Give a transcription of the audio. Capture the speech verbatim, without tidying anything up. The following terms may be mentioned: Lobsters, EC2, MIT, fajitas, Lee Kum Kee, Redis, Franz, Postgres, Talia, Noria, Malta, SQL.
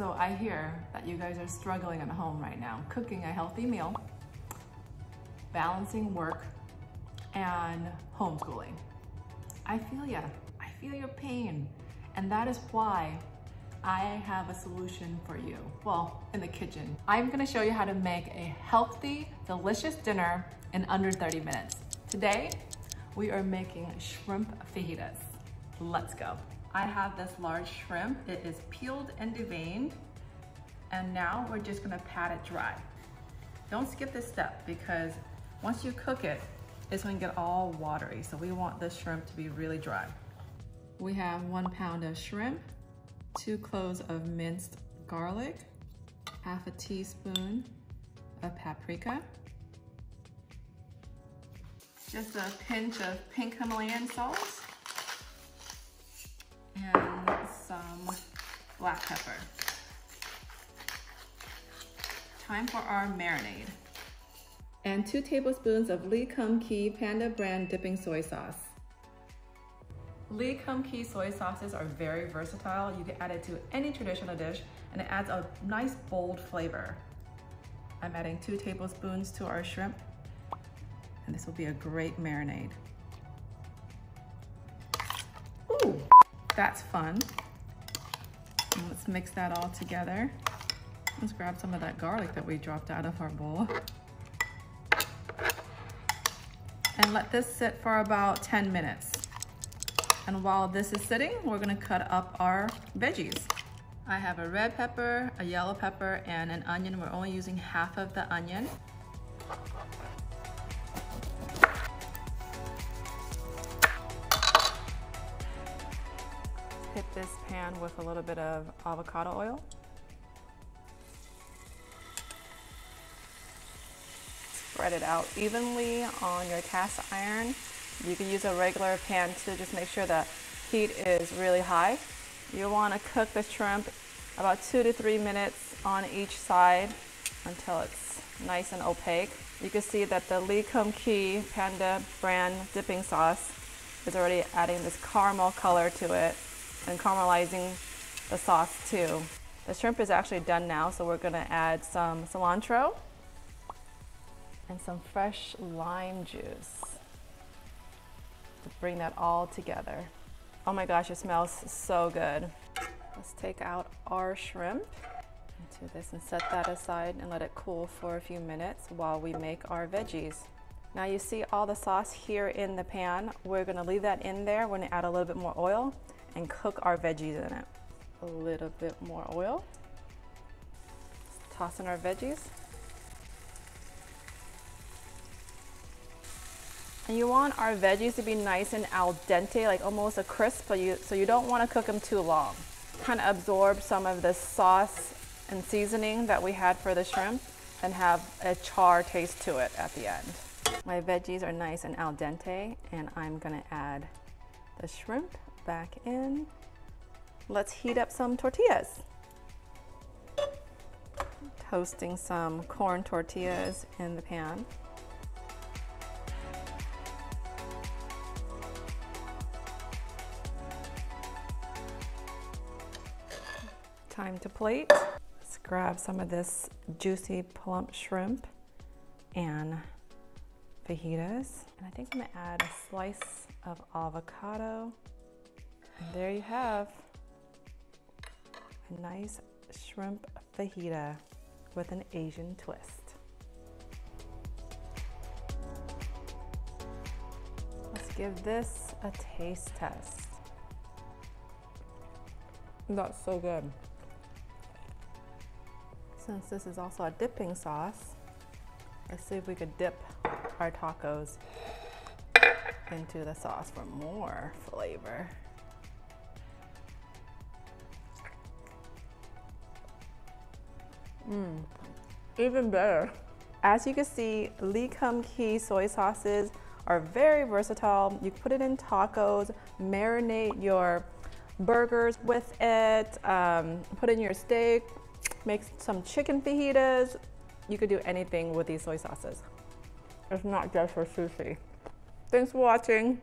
So I hear that you guys are struggling at home right now, cooking a healthy meal, balancing work, and homeschooling. I feel ya, I feel your pain. And that is why I have a solution for you. Well, in the kitchen. I'm gonna show you how to make a healthy, delicious dinner in under thirty minutes. Today, we are making shrimp fajitas. Let's go. I have this large shrimp. It is peeled and deveined. And now we're just gonna pat it dry. Don't skip this step because once you cook it, it's gonna get all watery. So we want the shrimp to be really dry. We have one pound of shrimp, two cloves of minced garlic, half a teaspoon of paprika, just a pinch of pink Himalayan salt, and some black pepper. Time for our marinade. And two tablespoons of Lee Kum Kee Panda brand dipping soy sauce. Lee Kum Kee soy sauces are very versatile. You can add it to any traditional dish and it adds a nice bold flavor. I'm adding two tablespoons to our shrimp and this will be a great marinade. Ooh, that's fun. And let's mix that all together. Let's grab some of that garlic that we dropped out of our bowl. And let this sit for about ten minutes. And while this is sitting, we're gonna cut up our veggies. I have a red pepper, a yellow pepper, and an onion. We're only using half of the onion. Hit this pan with a little bit of avocado oil. Spread it out evenly on your cast iron. You can use a regular pan to just make sure the heat is really high. You want to cook the shrimp about two to three minutes on each side until it's nice and opaque. You can see that the Lee Kum Kee Panda brand dipping sauce is already adding this caramel color to it and caramelizing the sauce too. The shrimp is actually done now, so we're going to add some cilantro and some fresh lime juice to bring that all together. Oh my gosh, it smells so good. Let's take out our shrimp into this and set that aside and let it cool for a few minutes while we make our veggies. Now you see all the sauce here in the pan. We're gonna leave that in there. We're gonna add a little bit more oil and cook our veggies in it. A little bit more oil. Just toss in our veggies. And you want our veggies to be nice and al dente, like almost a crisp, so you, so you don't want to cook them too long. Kind of absorb some of the sauce and seasoning that we had for the shrimp and have a char taste to it at the end. My veggies are nice and al dente, and I'm going to add the shrimp back in. Let's heat up some tortillas. Toasting some corn tortillas in the pan. Time to plate. Let's grab some of this juicy plump shrimp and fajitas. And I think I'm gonna add a slice of avocado. And there you have a nice shrimp fajita with an Asian twist. Let's give this a taste test. That's so good. Since this is also a dipping sauce, let's see if we could dip our tacos into the sauce for more flavor. Mmm, even better. As you can see, Lee Kum Kee soy sauces are very versatile. You put it in tacos, marinate your burgers with it, um, put in your steak, make some chicken fajitas. You could do anything with these soy sauces. It's not just for sushi. Thanks for watching.